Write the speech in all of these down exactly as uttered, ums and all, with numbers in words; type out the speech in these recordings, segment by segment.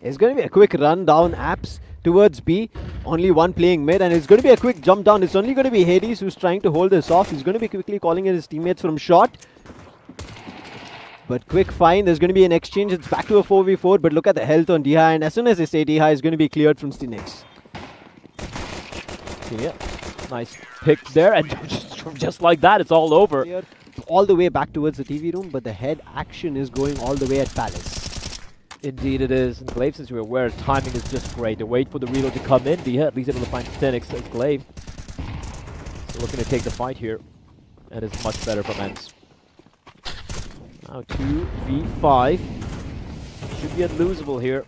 It's going to be a quick run down Apps towards B. Only one playing mid, and it's going to be a quick jump down. It's only going to be Hades who's trying to hold this off. He's going to be quickly calling in his teammates from short. But quick find. There's going to be an exchange. It's back to a four v four, but look at the health on D H I. And as soon as they say D H I is going to be cleared from Stinix. Yeah, nice pick there. And just like that, it's all over. Cleared all the way back towards the T V room, but the head action is going all the way at Palace. Indeed it is, and Glaive, since we're aware, timing is just great. They wait for the reload to come in, D H I at least able to find Stinix, so it's Glaive. So looking to take the fight here, and it's much better from ENCE. Now two v five, should be unlosable here.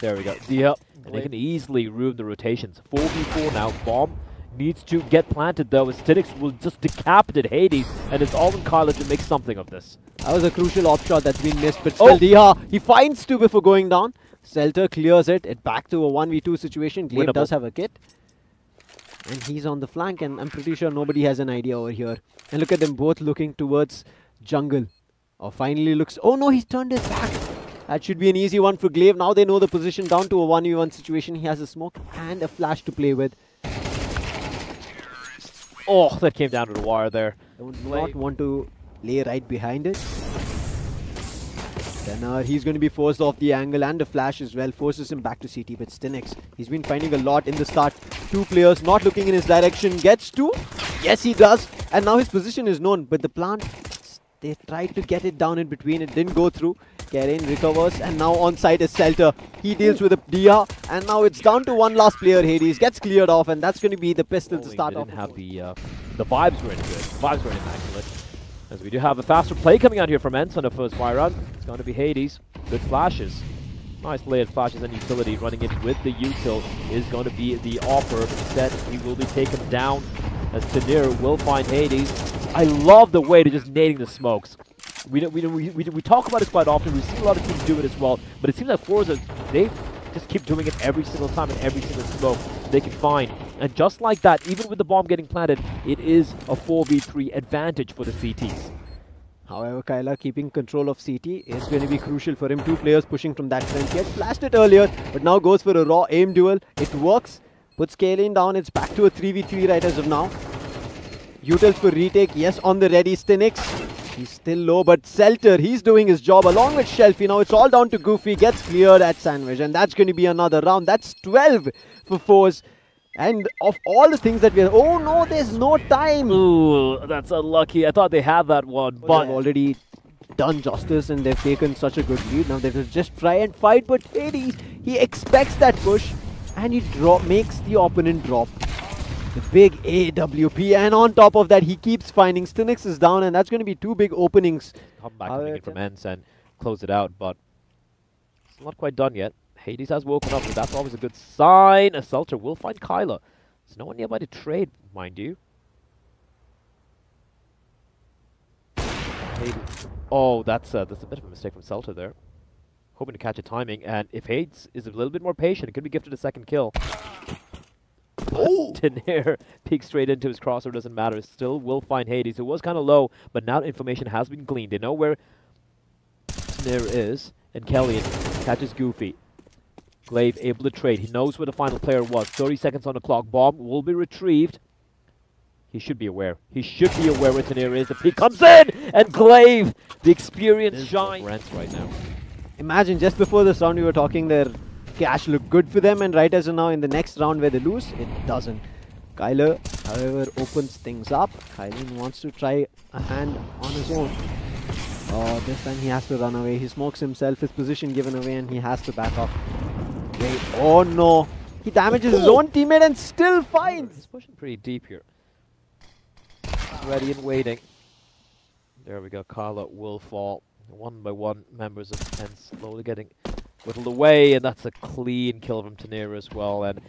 There we go, D H I, and they can easily ruin the rotations. four v four now, bomb needs to get planted though, as Stinix will just decapitate Hades, and it's all in Kyler to make something of this. That was a crucial op shot that's been missed, but still oh. D H I, he finds two before going down. Selter clears it, it back to a one v two situation. Glaive does have a kit. And he's on the flank, and I'm pretty sure nobody has an idea over here. And look at them both looking towards jungle. Oh, finally looks... Oh no, he's turned his back. That should be an easy one for Glaive. Now they know the position, down to a one v one situation. He has a smoke and a flash to play with. Oh, that came down to the wire there. I would not want to lay right behind it. Then uh, he's going to be forced off the angle, and the flash as well forces him back to C T. But Stinix, he's been finding a lot in the start. Two players not looking in his direction. Gets two. Yes, he does. And now his position is known. But the plant, they tried to get it down in between. It didn't go through. Karen recovers, and now on site is Selter. He deals with a D H I, and now it's down to one last player. Hades gets cleared off, and that's going to be the pistol oh, to start off. Have the, uh, the vibes were in good. The vibes were in immaculate. As we do have a faster play coming out here from ENCE on the first buy run. It's going to be Hades. Good flashes. Nice layered flashes and utility. Running it with the util is going to be the offer. Instead, he will be taken down as Tanir will find Hades. I love the way to just nading the smokes. We, don't, we, don't, we, we, we talk about it quite often, we've seen a lot of teams do it as well, but it seems like Forza, they just keep doing it every single time and every single smoke they can find. And just like that, even with the bomb getting planted, it is a four v three advantage for the C Ts. However, Kyler keeping control of C T is going to be crucial for him. Two players pushing from that fence. He had flashed it earlier, but now goes for a raw aim duel. It works, puts Kaelin down, it's back to a three v three right as of now. Utils for retake, yes, on the ready, Stinix. He's still low, but Selter, he's doing his job along with Shelfie. Now it's all down to Goofy, gets cleared at Sandwich. And that's going to be another round. That's twelve for Forze. And of all the things that we're... Oh no, there's no time. Ooh, that's unlucky. I thought they had that one, but... They've already done justice and they've taken such a good lead. Now they will just try and fight, but Hades, he expects that push. And he drop, makes the opponent drop. The big A W P, and on top of that, he keeps finding Stinix is down, and that's going to be two big openings. Come back uh, coming in from ENCE and close it out, but it's not quite done yet. Hades has woken up, so that's always a good sign. Selter will find Kyler. There's no one nearby to trade, mind you. Hades. Oh, that's uh, that's a bit of a mistake from Selter there. Hoping to catch a timing, and if Hades is a little bit more patient, it could be gifted a second kill. Oh. Tanir peeks straight into his crossover, doesn't matter. Still will find Hades, who was kind of low, but now information has been gleaned. They know where Tanir is, and Kelly catches Goofy. Glaive able to trade. He knows where the final player was. thirty seconds on the clock. Bomb will be retrieved. He should be aware. He should be aware where Tanir is. If he comes in, and Glaive, the experience shines. Right now. Imagine, just before this round, we were talking there. Cash look good for them, and right as of now in the next round where they lose, it doesn't. Kyler, however, opens things up. Kyler wants to try a hand on his own. Oh, this time he has to run away. He smokes himself, his position given away, and he has to back up. Wait, oh no. He damages his own teammate and still finds. He's pushing pretty deep here. Ready and waiting. There we go. Kyler will fall. One by one, members of ENCE slowly getting whittled away, and that's a clean kill from Tanir as well. And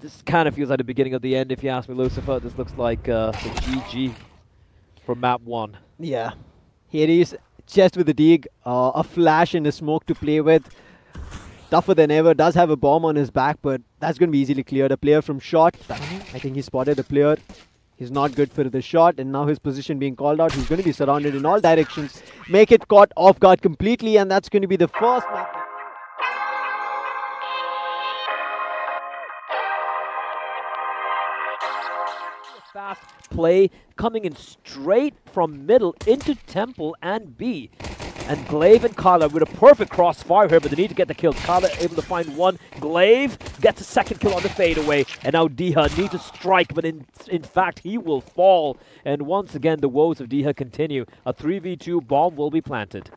this kind of feels like the beginning of the end, if you ask me, Lucifer. This looks like uh, the G G from map one. Yeah, here he is, chest with the dig, uh, a flash and a smoke to play with. Tougher than ever, does have a bomb on his back, but that's going to be easily cleared. A player from short, I think he spotted a player He's not good for the shot, and now his position being called out. He's going to be surrounded in all directions. Make it caught off guard completely, and that's going to be the first match. Fast play coming in straight from middle into Temple and B. And Glaive and Kala with a perfect crossfire here, but they need to get the kill. Kala able to find one. Glaive gets a second kill on the fadeaway. And now Diha need to strike, but in, in fact, he will fall. And once again, the woes of Diha continue. A three v two bomb will be planted.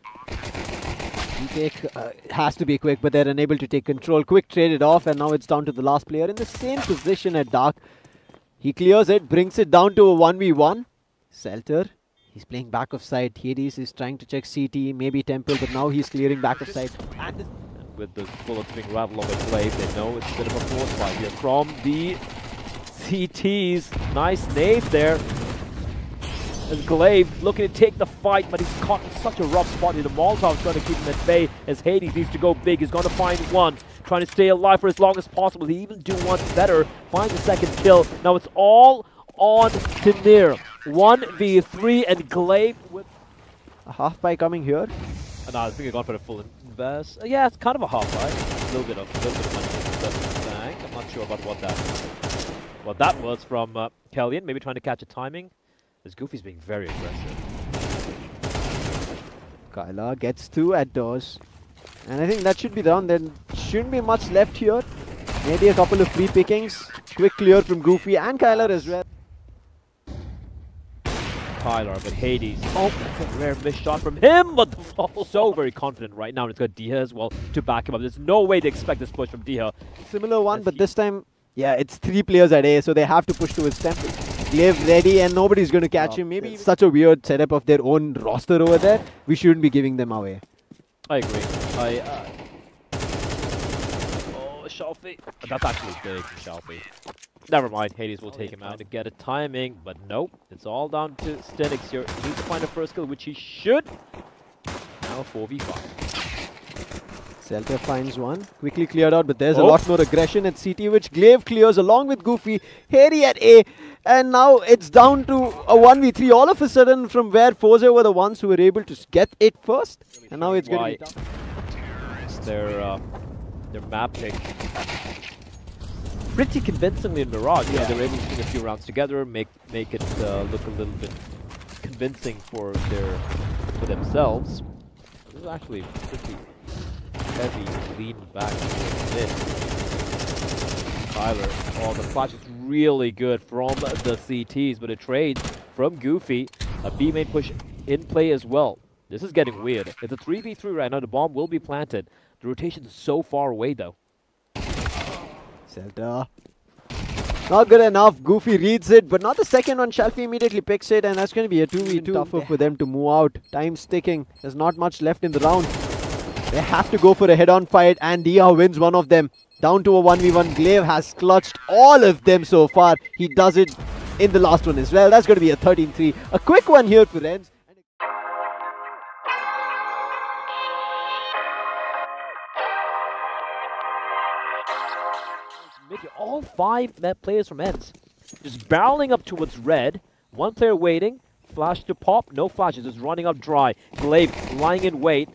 Take, uh, has to be quick, but they're unable to take control. Quick traded off, and now it's down to the last player in the same position at Dark. He clears it, brings it down to a one v one. Selter, he's playing back of side. Hades is trying to check C T, maybe Temple, but now he's clearing back of side. And with the bullets being rattled on the play, they know it's a bit of a force fight here from the C Ts. Nice nade there. As Glaive looking to take the fight, but he's caught in such a rough spot here. The Molotov's trying to keep him at bay as Hades needs to go big. He's going to find one, trying to stay alive for as long as possible. He even do one better, find the second kill. Now it's all on to Nir. one v three, and Glaive with a half buy coming here. Oh, no, I think I gone for a full invest. Uh, yeah, it's kind of a half buy. A little bit of, a little bit of money in the bank. I'm not sure about what that, what that was from uh, Kellyan. Maybe trying to catch a timing. As Goofy's being very aggressive. Kyla gets two at doors. And I think that should be done. There shouldn't be much left here. Maybe a couple of free pickings. Quick clear from Goofy and Kyla as well. Kyla, but Hades. Oh, that's a rare missed shot from him, but the fall. So very confident right now. And it's got Diha as well to back him up. There's no way to expect this push from Diha. Similar one, as but this time, yeah, it's three players at A, so they have to push to his Temple. Glaive ready, and nobody's going to catch oh, him. Maybe it's such a weird setup of their own roster over there. We shouldn't be giving them away. I agree. I, uh... Oh, Shelfie. That's actually big for Shelfie. Never mind. Hades will oh, take him out to get a timing, but nope. It's all down to Stenix here. He needs to find a first kill, which he should. Now four v five. Selter finds one. Quickly cleared out, but there's oh. a lot more aggression at C T, which Glaive clears along with Goofy. Harry at A. And now it's down to a one v three all of a sudden, from where Forze were the ones who were able to get it first. And now it's going to be their, uh, their map pick. Pretty convincingly in Mirage. Yeah. You know, they're able to get a few rounds together, make make it uh, look a little bit convincing for their for themselves. This is actually pretty heavy lean back to this. Tyler, oh, the flash is really good from the C Ts, but a trade from Goofy, a B main push in play as well. This is getting weird. It's a three v three right now. The bomb will be planted. The rotation is so far away though. Zelda. Not good enough. Goofy reads it, but not the second one. Shelfie immediately picks it, and that's going to be a two v two. Tougher for them to move out. Time's ticking. There's not much left in the round. They have to go for a head-on fight, and Diha wins one of them. Down to a one v one, Glaive has clutched all of them so far. He does it in the last one as well. That's going to be a thirteen three. A quick one here for ENCE. All five players from ENCE just barreling up towards red. One player waiting. Flash to pop. No flashes. Just running up dry. Glaive lying in wait.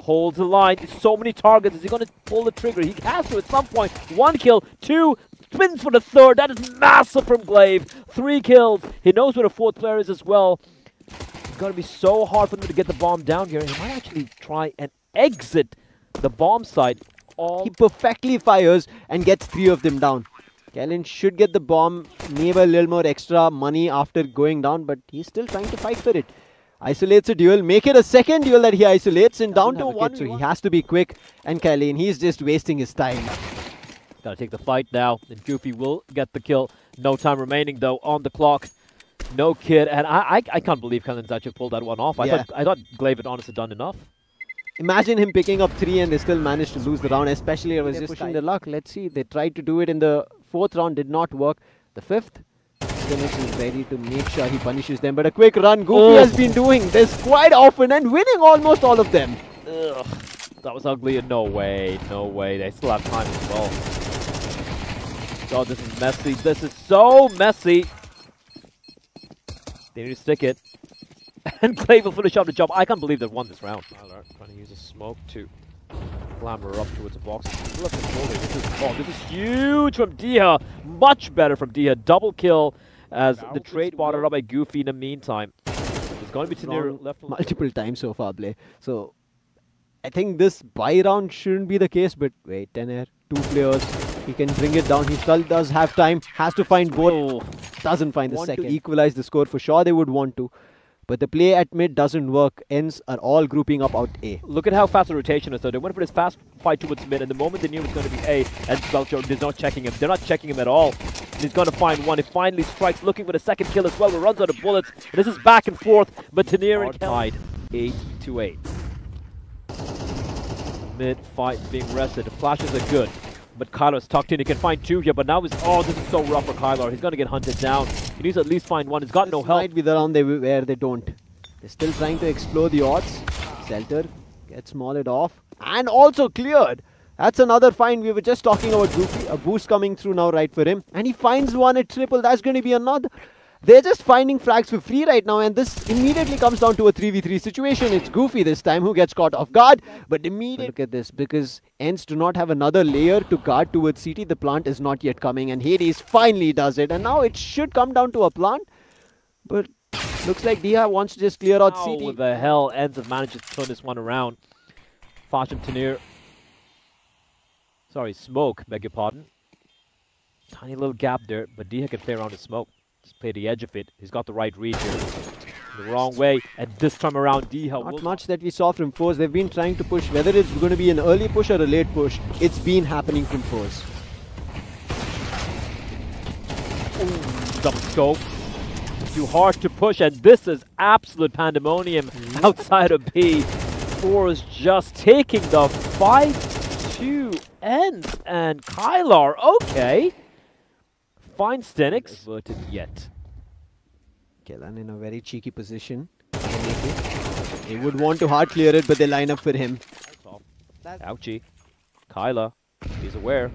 Holds the line. There's so many targets. Is he going to pull the trigger? He has to at some point. One kill, two spins for the third. That is massive from Glaive. Three kills. He knows where the fourth player is as well. It's going to be so hard for them to get the bomb down here. He might actually try and exit the bomb site. All he perfectly fires and gets three of them down. Kellyan should get the bomb, maybe a little more extra money after going down, but he's still trying to fight for it. Isolates a duel, make it a second duel that he isolates, and down to one. So he has to be quick, and Kellyan, he's just wasting his time. Gotta take the fight now, and Goofy will get the kill. No time remaining though on the clock. No kid, and I I, I can't believe Kellen's actually pulled that one off. I yeah. thought I thought Glaive had honestly done enough. Imagine him picking up three and they still managed to lose the round, especially it was They're just pushing tight. The luck. Let's see, they tried to do it in the fourth round, did not work. The fifth. Stenix is ready to make sure he punishes them, but a quick run Goofy oh. has been doing this quite often and winning almost all of them. Ugh, that was ugly. No way, no way. They still have time as well. Oh, this is messy. This is so messy. They need to stick it. And Clay will finish off the job. I can't believe they won this round. Tyler trying to use a smoke to clamber up towards the box. Look at this, this is, oh, this is huge from Diha. Much better from Diha. Double kill as now the trade spotted up by Goofy in the meantime. It's going to be Tenir left multiple times so far, Blay. So I think this buy round shouldn't be the case, but wait, Tenir, two players. He can bring it down. He still does have time. Has to find both. Oh. Doesn't find the want second. To equalize the score for sure. They would want to. But the play at mid doesn't work. Ends are all grouping up out A. Look at how fast the rotation is though. They went for this fast fight towards mid, and the moment they knew it was going to be A, and Svelcho is not checking him. They're not checking him at all. And he's going to find one. He finally strikes, looking for the second kill as well. He runs out of bullets. And this is back and forth, but Tenir and tied eight to eight. Mid fight being rested. The flashes are good, but Kyler's tucked in. He can find two here, but now he's... Oh, this is so rough for Kyler. He's going to get hunted down. He needs to at least find one. He's got this no help. Might be the round they, where they don't. They're still trying to explore the odds. Selter gets mauled off. And also cleared. That's another find. We were just talking about Goofy. A boost coming through now right for him. And he finds one at triple. That's going to be another... They're just finding frags for free right now, and this immediately comes down to a three v three situation. It's Goofy this time who gets caught off guard, but immediately... Look at this, because ENCE do not have another layer to guard towards C T. The plant is not yet coming, and Hades finally does it. And now it should come down to a plant, but looks like Diha wants to just clear out C T. How the hell ENCE have managed to turn this one around. Fashim Tenir. Sorry, Smoke, beg your pardon. Tiny little gap there, but Diha can play around the smoke. Play the edge of it. He's got the right read here. The wrong way. And this time around, Diha... Not much that we saw from Forze. They've been trying to push. Whether it's going to be an early push or a late push, it's been happening from Forze. Ooh, double scope. Too hard to push. And this is absolute pandemonium outside of B. Forze just taking the five two end. And Kylar, okay. Find Stenix. Averted yet. Kellan in a very cheeky position. They would want to hard clear it, but they line up for him. Ouchie. Kyler. He's aware.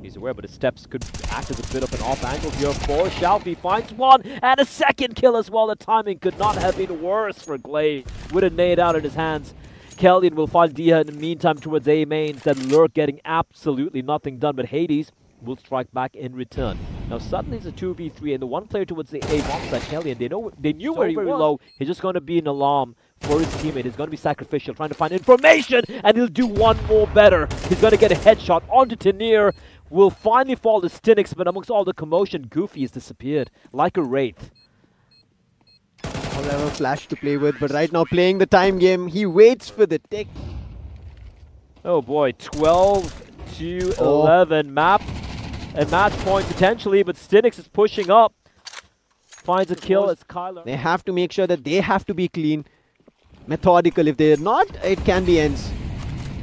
He's aware, but his steps could act as a bit of an off angle here for Shalvey. Finds one and a second kill as well. The timing could not have been worse for Glade. With a nade out in his hands. Kellyan will find Diha in the meantime towards A mains. That Lurk getting absolutely nothing done, but Hades will strike back in return. Now suddenly it's a two v three, and the one player towards the A bombs at Kellyan. They know they knew so where he was. Low. He's just going to be an alarm for his teammate. He's going to be sacrificial, trying to find information, and he'll do one more better. He's going to get a headshot onto Tenir. Will finally fall to Stenix, but amongst all the commotion, Goofy has disappeared like a wraith. However, flash to play with, but right now playing the time game. He waits for the tick. Oh boy, twelve to eleven map. And match point potentially, but Stenix is pushing up. Finds a kill, it's Kyler. They have to make sure that they have to be clean. Methodical, if they're not, it can be ENCE.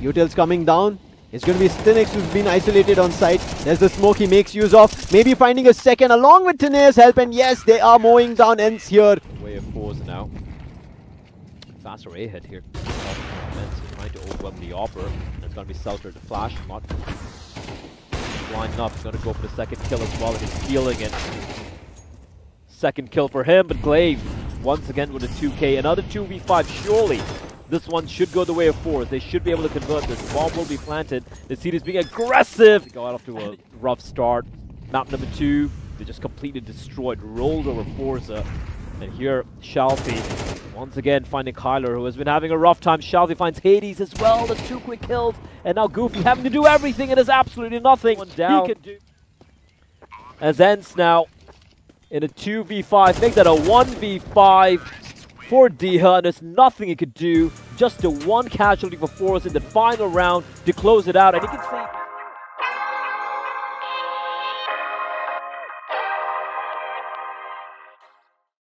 Util's coming down. It's going to be Stenix who's been isolated on site. There's the smoke he makes use of. Maybe finding a second along with Tenir's help, and yes, they are mowing down ENCE here. Way of Forze now. Faster A head here. He's trying to overwhelm the offer. It's going to be Selter to flash. Not lined up, he's going to go for the second kill as well, and he's stealing it. Second kill for him, but Glaive once again with a two K. Another two v five, surely this one should go the way of Forze. They should be able to convert this. Bomb will be planted. The seed is being aggressive. They go out off to a rough start. Map number two, they just completely destroyed, rolled over Forze. And here, Shalvey once again finding Kyler, who has been having a rough time. Shalvey finds Hades as well. That's two quick kills. And now Goofy having to do everything and there's absolutely nothing one down. He can do. As ENCE now in a two v five. Make that a one v five for Diha. And there's nothing he could do. Just the one casualty for Forze in the final round to close it out. And he can see...